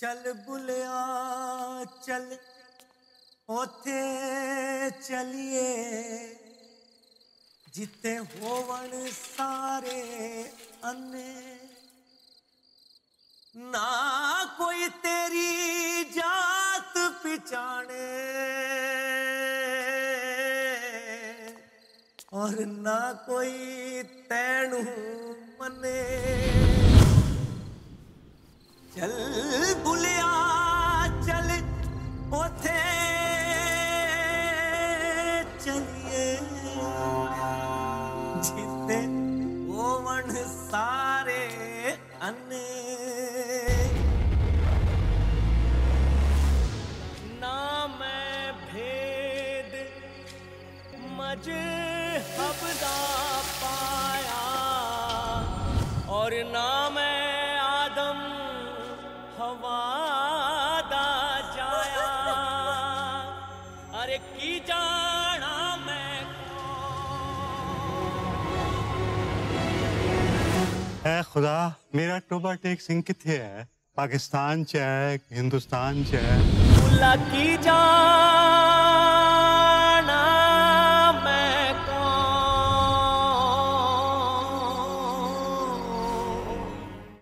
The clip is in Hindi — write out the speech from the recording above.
चल बुलिया चल ओथे चलिए जिथे होवन सारे अन्ने ना कोई तेरी जात पहचाने और ना कोई तैनू मने। चल बुलिया चल ओथे चलिए जिथे होवन सारे अन्ने ना मैं भेद मजहबदा पाया और ना मैं आदम हवादा जाया। अरे की जाना मैं ऐ खुदा मेरा टोबा टेक सिंह किथे है? पाकिस्तान च है हिंदुस्तान च है। की जान